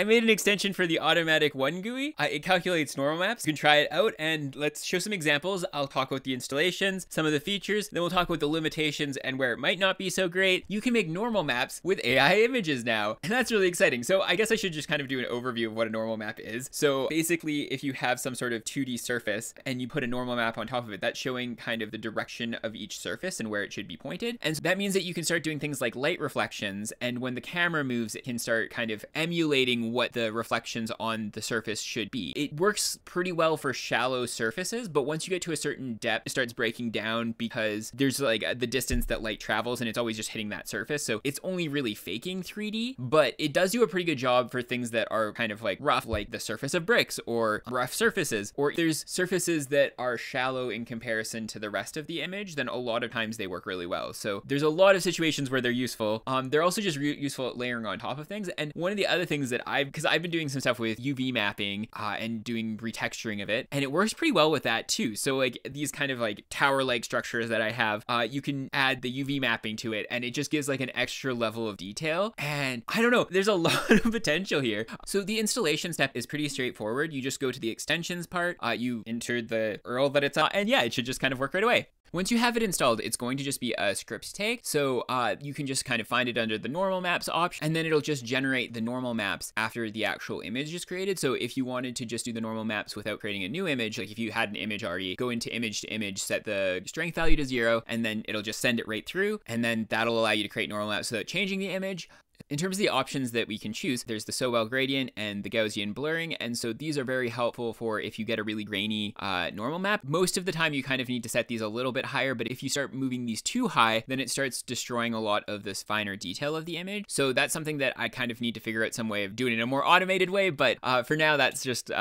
I made an extension for the Automatic One GUI. It calculates normal maps. You can try it out and let's show some examples. I'll talk about the installations, some of the features, then we'll talk about the limitations and where it might not be so great. You can make normal maps with AI images now, and that's really exciting. So I guess I should just kind of do an overview of what a normal map is. So basically, if you have some sort of 2D surface and you put a normal map on top of it, that's showing kind of the direction of each surface and where it should be pointed. And so that means that you can start doing things like light reflections, and when the camera moves, it can start kind of emulating what the reflections on the surface should be. It works pretty well for shallow surfaces, but once you get to a certain depth, it starts breaking down because there's like the distance that light travels and it's always just hitting that surface. So it's only really faking 3D, but it does do a pretty good job for things that are kind of like rough, like the surface of bricks or rough surfaces, or there's surfaces that are shallow in comparison to the rest of the image, then a lot of times they work really well. So there's a lot of situations where they're useful. They're also just useful at layering on top of things. And one of the other things that because I've been doing some stuff with UV mapping and doing retexturing of it, and it works pretty well with that too. So like these kind of like tower-like structures that I have, you can add the UV mapping to it and it just gives like an extra level of detail. And I don't know, there's a lot of potential here. So the installation step is pretty straightforward. You just go to the extensions part, you enter the URL that it's on, and yeah, it should just kind of work right away. Once you have it installed, it's going to just be a script tag. So you can just kind of find it under the normal maps option, and then it'll just generate the normal maps after the actual image is created. So if you wanted to just do the normal maps without creating a new image, like if you had an image already, go into image to image, set the strength value to 0, and then it'll just send it right through. And then that'll allow you to create normal maps without changing the image. In terms of the options that we can choose, there's the Sobel gradient and the Gaussian blurring. And so these are very helpful for if you get a really grainy normal map. Most of the time you kind of need to set these a little bit higher, but if you start moving these too high, then it starts destroying a lot of this finer detail of the image. So that's something that I kind of need to figure out some way of doing in a more automated way. But for now, that's just, you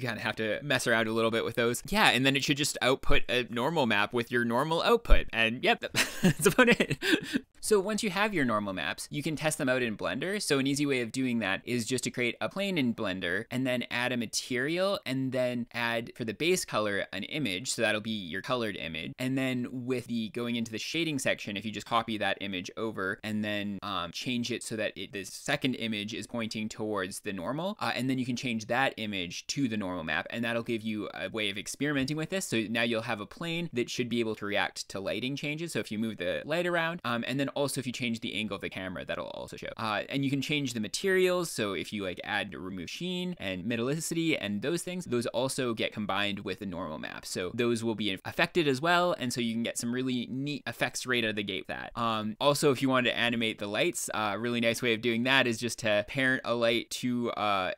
kind of have to mess around a little bit with those. Yeah, and then it should just output a normal map with your normal output. And yep, that's about it. So once you have your normal maps, you can test them out in Blender. So an easy way of doing that is just to create a plane in Blender and then add a material and then add for the base color an image. So that'll be your colored image. And then with the going into the shading section, if you just copy that image over and then change it so that the second image is pointing towards the normal, and then you can change that image to the normal map, and that'll give you a way of experimenting with this. So now you'll have a plane that should be able to react to lighting changes. So if you move the light around, and then also if you change the angle of the camera, that'll also show. And you can change the materials. So if you like add remove sheen and metallicity and those things, those also get combined with the normal map. So those will be affected as well. And so you can get some really neat effects right out of the gate with that. Also, if you wanted to animate the lights, a really nice way of doing that is just to parent a light to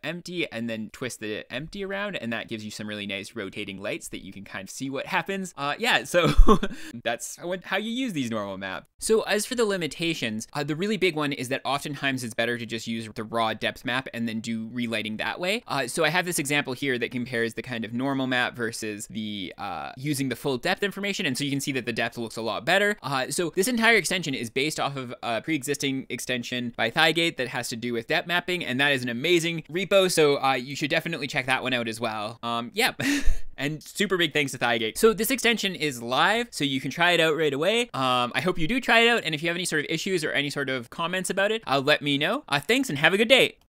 empty and then twist the empty around. And that gives you some really nice rotating lights that you can kind of see what happens. Yeah, so that's how you use these normal maps. So as for the limitations, the really big one is that oftentimes it's better to just use the raw depth map and then do relighting that way. So I have this example here that compares the kind of normal map versus the using the full depth information. And so you can see that the depth looks a lot better. So this entire extension is based off of a pre-existing extension by Thygate that has to do with depth mapping. And that is an amazing repo. So you should definitely check that one out as well. Yeah. And super big thanks to Thygate. So this extension is live, so you can try it out right away. I hope you do try it out. And if you have any sort of issues or any sort of comments about it, let me know. Thanks and have a good day.